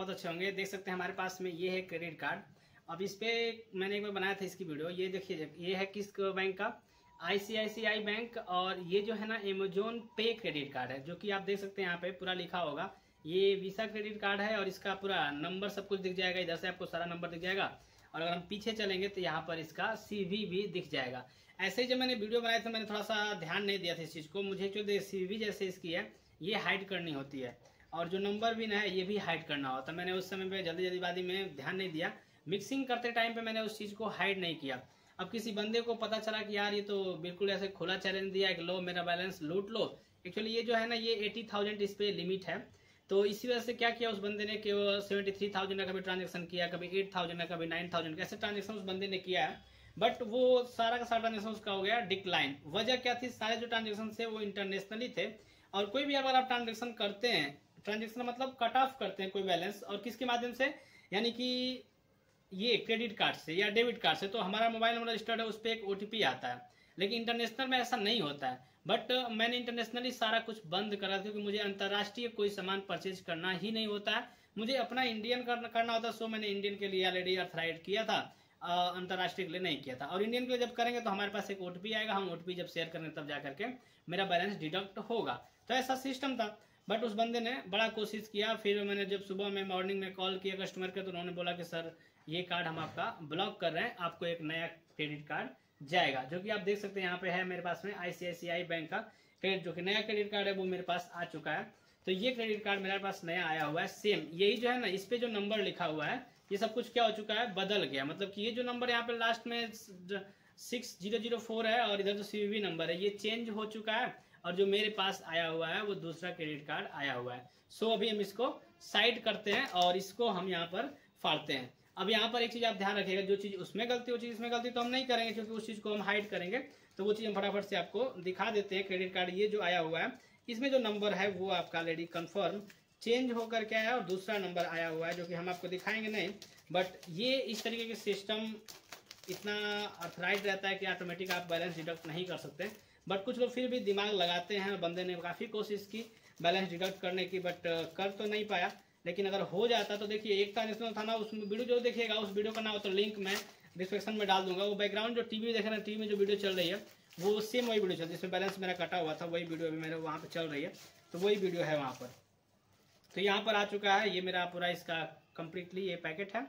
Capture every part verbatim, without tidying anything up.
बहुत अच्छे होंगे। देख सकते हैं हमारे पास में ये है क्रेडिट कार्ड। अब इस पर मैंने एक बार बनाया था इसकी वीडियो। ये देखिए ये है किस बैंक का, आई C I C I bank. और ये जो है ना अमेजोन पे क्रेडिट कार्ड है, जो कि आप देख सकते हैं यहाँ पे पूरा लिखा होगा। ये वीसा क्रेडिट कार्ड है और इसका पूरा नंबर सब कुछ दिख जाएगा। इधर से आपको सारा नंबर दिख जाएगा और अगर हम पीछे चलेंगे तो यहाँ पर इसका सीवी भी दिख जाएगा। ऐसे ही जब मैंने वीडियो बनाया था मैंने थोड़ा सा ध्यान नहीं दिया था इस चीज़ को। मुझे जो सीवी जैसे इसकी है ये हाइड करनी होती है और जो नंबर भी ना है ये भी हाइड करना होता है। मैंने उस समय पे जल्दी जल्दीबाजी में ध्यान नहीं दिया, मिक्सिंग करते टाइम पे मैंने उस चीज़ को हाइड नहीं किया। अब किसी बंदे को पता चला कि यार ये तो बिल्कुल ऐसे खुला चैलेंज दिया कि लो मेरा बैलेंस लूट लो। एक्चुअली ये जो है ना ये एटी थाउजेंड इस पर लिमिट है, तो इसी वजह से क्या किया उस बंदे ने कि वो सेवेंटी थ्री थाउजेंड का कभी ट्रांजेक्शन किया, कभी एट थाउजेंड का, कभी नाइन थाउजेंड का, ऐसे ट्रांजेक्शन उस बंदे ने किया है। बट वो सारा का सारा ट्रांजेक्शन उसका हो गया डिक्लाइन। वजह क्या थी, सारे जो ट्रांजेक्शन थे वो इंटरनेशनली थे। और कोई भी अगर आप ट्रांजेक्शन करते हैं, ट्रांजेक्शन मतलब कट ऑफ करते हैं कोई बैलेंस, और किसके माध्यम से, यानी कि ये क्रेडिट कार्ड से या डेबिट कार्ड से, तो हमारा मोबाइल नंबर रजिस्टर्ड है उस पर एक ओटीपी आता है। लेकिन इंटरनेशनल में ऐसा नहीं होता है। बट मैंने इंटरनेशनली सारा कुछ बंद करा था क्योंकि मुझे अंतर्राष्ट्रीय कोई सामान परचेज करना ही नहीं होता है, मुझे अपना इंडियन करना होता है। सो मैंने इंडियन के लिए ऑलरेडी अथराइड किया था, अंतर्राष्ट्रीय के लिए नहीं किया था। और इंडियन के लिए जब करेंगे तो हमारे पास एक ओटीपी आएगा, हम ओटीपी जब शेयर करेंगे तब जा करके मेरा बैलेंस डिडक्ट होगा। तो ऐसा सिस्टम था। बट उस बंदे ने बड़ा कोशिश किया। फिर मैंने जब सुबह में मॉर्निंग में कॉल किया कस्टमर के तो उन्होंने बोला कि सर ये कार्ड हम आपका ब्लॉक कर रहे हैं, आपको एक नया क्रेडिट कार्ड जाएगा। जो कि आप देख सकते हैं यहाँ पे है मेरे पास में आई C I C I bank का क्रेडिट, जो कि नया क्रेडिट कार्ड है वो मेरे पास आ चुका है। तो ये क्रेडिट कार्ड मेरे पास नया आया हुआ है। सेम यही जो है ना इस पर जो नंबर लिखा हुआ है ये सब कुछ क्या हो चुका है, बदल गया। मतलब कि ये जो नंबर यहाँ पे लास्ट में सिक्स जीरो जीरो फोर है और इधर जो सीवीवी नंबर है ये चेंज हो चुका है और जो मेरे पास आया हुआ है वो दूसरा क्रेडिट कार्ड आया हुआ है। सो so, अभी हम इसको साइड करते हैं और इसको हम यहाँ पर फाड़ते हैं। अब यहाँ पर एक चीज़ आप ध्यान रखिएगा, जो चीज़ उसमें गलती वो चीज़ इसमें गलती तो हम नहीं करेंगे क्योंकि उस चीज़ को हम हाइड करेंगे। तो वो चीज़ हम फटाफट से आपको दिखा देते हैं। क्रेडिट कार्ड ये जो आया हुआ है इसमें जो नंबर है वो आपका ऑलरेडी कन्फर्म चेंज होकर के आया और दूसरा नंबर आया हुआ है, जो कि हम आपको दिखाएंगे नहीं। बट ये इस तरीके के सिस्टम इतना अथराइज रहता है कि ऑटोमेटिक आप बैलेंस डिडक्ट नहीं कर सकते। बट कुछ लोग फिर भी दिमाग लगाते हैं और बंदे ने काफ़ी कोशिश की बैलेंस डिडक्ट करने की, बट कर तो नहीं पाया। लेकिन अगर हो जाता तो देखिए एक ट्रांजेक्शन था ना, उस वीडियो जो देखिएगा उस वीडियो का ना हो तो लिंक मैं डिस्क्रिप्शन में डाल दूंगा। वो बैकग्राउंड जो टीवी देख रहे हैं, टीवी में जो वीडियो चल रही है वो सेम वही वीडियो चल रही है जिसमें बैलेंस मेरा कटा हुआ था, वही वीडियो अभी मेरे वहाँ पर चल रही है। तो वही वीडियो है वहाँ पर। तो यहाँ पर आ चुका है ये मेरा पूरा इसका कम्प्लीटली ये पैकेट है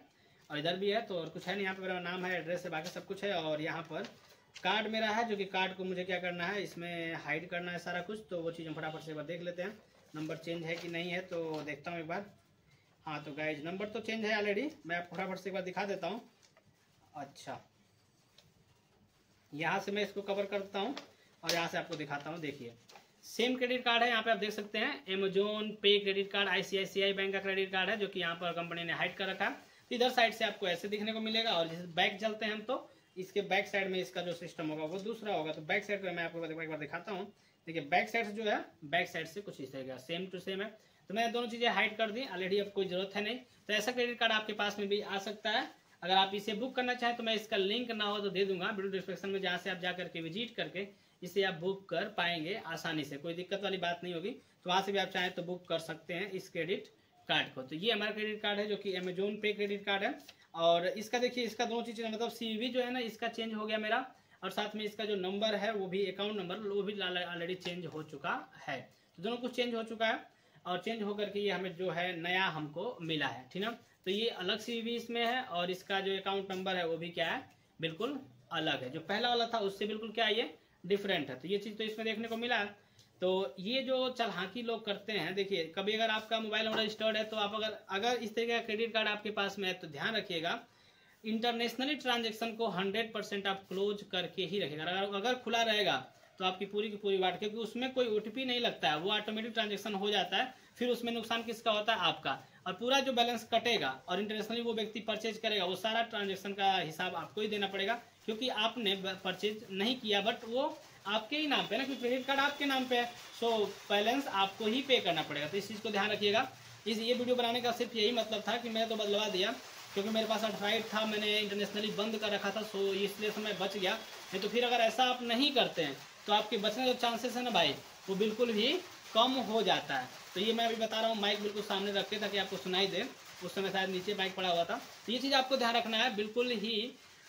और इधर भी है। तो और कुछ है नहीं, यहाँ पर मेरा नाम है, एड्रेस है, बाकी सब कुछ है। और यहाँ पर कार्ड मेरा है, जो कि कार्ड को मुझे क्या करना है, इसमें हाइड करना है सारा कुछ। तो वो चीज़ हम फटाफट से एक बार देख लेते हैं नंबर चेंज है कि नहीं है। तो देखता हूँ एक बार। हाँ तो गाइज नंबर तो चेंज है ऑलरेडी, मैं आपको फटाफट से एक बार दिखा देता हूँ। अच्छा यहाँ से मैं इसको कवर करता हूँ और यहाँ से आपको दिखाता हूँ। देखिए सेम क्रेडिट कार्ड है, यहाँ पे आप देख सकते हैं अमेजोन पे credit card, I C I C I bank का क्रेडिट कार्ड है, जो कि यहाँ पर कंपनी ने हाइड कर रखा है। इधर साइड से आपको ऐसे दिखने को मिलेगा और जैसे बैक चलते हैं हम तो इसके बैक साइड में इसका जो सिस्टम होगा वो दूसरा होगा। तो बैक साइड पे मैं आपको एक बार दिखाता हूँ। देखिए बैक साइड से जो है, बैक साइड से कुछ इस तरह सेम टू सेम है। तो मैंने दोनों चीज़ें हाइड कर दी, ऑलरेडी अब कोई जरूरत है नहीं। तो ऐसा क्रेडिट कार्ड आपके पास में भी आ सकता है। अगर आप इसे बुक करना चाहें तो मैं इसका लिंक ना हो तो दे दूंगा वीडियो डिस्क्रिप्शन में, जहाँ से आप जा करके विजिट करके इसे आप बुक कर पाएंगे आसानी से, कोई दिक्कत वाली बात नहीं होगी। तो वहाँ से भी आप चाहें तो बुक कर सकते हैं इस क्रेडिट कार्ड को। तो ये हमारा क्रेडिट कार्ड है जो कि अमेजोन पे क्रेडिट कार्ड है। और इसका देखिए इसका दोनों चीज़ें मतलब सीवीवी जो है ना इसका चेंज हो गया मेरा, और साथ में इसका जो नंबर है वो भी अकाउंट नंबर वो भी ऑलरेडी चेंज हो चुका है। तो दोनों कुछ चेंज हो चुका है और चेंज होकर के ये हमें जो है नया हमको मिला है, ठीक ना। तो ये अलग सीवीवी इसमें है और इसका जो अकाउंट नंबर है वो भी क्या है, बिल्कुल अलग है। जो पहला वाला था उससे बिल्कुल क्या है, डिफरेंट है। तो ये चीज़ तो इसमें देखने को मिला है। तो ये जो चालाकी लोग करते हैं, देखिए कभी अगर आपका मोबाइल नंबर रजिस्टर्ड है तो आप अगर अगर इस तरीके का क्रेडिट कार्ड आपके पास में है तो ध्यान रखिएगा इंटरनेशनली ट्रांजैक्शन को हंड्रेड परसेंट आप क्लोज करके ही रखिएगा। अगर अगर खुला रहेगा तो आपकी पूरी की पूरी बात, क्योंकि उसमें कोई ओटीपी नहीं लगता है, वो ऑटोमेटिक ट्रांजेक्शन हो जाता है। फिर उसमें नुकसान किसका होता है, आपका। और पूरा जो बैलेंस कटेगा और इंटरनेशनली वो व्यक्ति परचेज करेगा वो सारा ट्रांजेक्शन का हिसाब आपको ही देना पड़ेगा, क्योंकि आपने परचेज नहीं किया बट वो आपके ही नाम पे ना, क्योंकि क्रेडिट कार्ड आपके नाम पे है। सो बैलेंस आपको ही पे करना पड़ेगा। तो इस चीज़ को ध्यान रखिएगा। इस ये वीडियो बनाने का सिर्फ यही मतलब था कि मैं तो बदलवा दिया क्योंकि मेरे पास अटराइट था, मैंने इंटरनेशनली बंद कर रखा था। सो इसलिए समय बच गया, नहीं तो फिर अगर ऐसा आप नहीं करते हैं तो आपके बचने का चांसेस है ना भाई वो बिल्कुल भी कम हो जाता है। तो ये मैं अभी बता रहा हूँ माइक बिल्कुल सामने रख के ताकि आपको सुनाई दे। उस समय शायद नीचे बाइक पड़ा हुआ था। तो ये चीज़ आपको ध्यान रखना है, बिल्कुल ही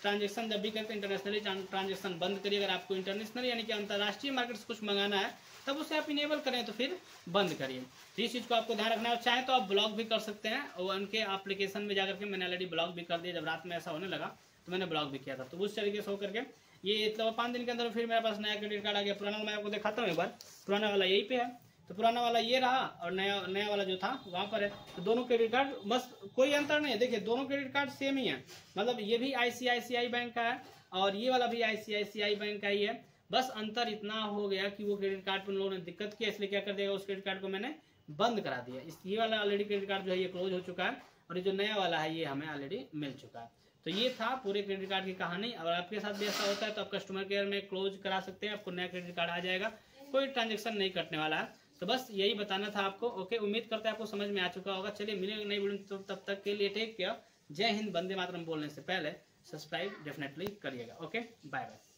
ट्रांजेक्शन जब भी करते हैं इंटरनेशनली ट्रांजेक्शन बंद करिए। अगर आपको इंटरनेशनल यानी कि अंतर्राष्ट्रीय मार्केट से कुछ मंगाना है तब उसे आप इनेबल करें तो फिर बंद करिए। तो इस चीज़ को आपको ध्यान रखना है। चाहे तो आप ब्लॉक भी कर सकते हैं, और उनके एप्लीकेशन में जाकर के मैंने ऑलरेडी ब्लॉक भी कर दिया। जब रात में ऐसा होने लगा तो मैंने ब्लॉक भी किया था। तो उस तरीके से हो करके ये मतलब पाँच दिन के अंदर फिर मेरे पास नया क्रेडिट कार्ड आ गया। पुराना मैं आपको दिखाता हूँ एक बार, पुराना वाला यही पे है। तो पुराना वाला ये रहा और नया नया वाला जो था वहाँ पर है। तो दोनों क्रेडिट कार्ड बस कोई अंतर नहीं है। देखिए दोनों क्रेडिट कार्ड सेम ही है, मतलब ये भी आईसीआईसीआई बैंक का है और ये वाला भी आईसीआईसीआई बैंक का ही है। बस अंतर इतना हो गया कि वो क्रेडिट कार्ड पर उन लोगों ने दिक्कत किया, इसलिए क्या कर दिया उस क्रेडिट कार्ड को मैंने बंद करा दिया। इस ये वाला ऑलरेडी क्रेडिट कार्ड जो है ये क्लोज हो चुका है, और ये जो नया वाला है ये हमें ऑलरेडी मिल चुका है। तो ये था पूरे क्रेडिट कार्ड की कहानी। अगर आपके साथ भी ऐसा होता है तो आप कस्टमर केयर में क्लोज करा सकते हैं, आपको नया क्रेडिट कार्ड आ जाएगा, कोई ट्रांजेक्शन नहीं कटने वाला है। तो बस यही बताना था आपको। ओके, उम्मीद करते हैं आपको समझ में आ चुका होगा। चलिए मिलेंगे नई वीडियो, तब तक के लिए टेक केयर। जय हिंद। वंदे मातरम बोलने से पहले सब्सक्राइब डेफिनेटली करिएगा। Okay, bye bye.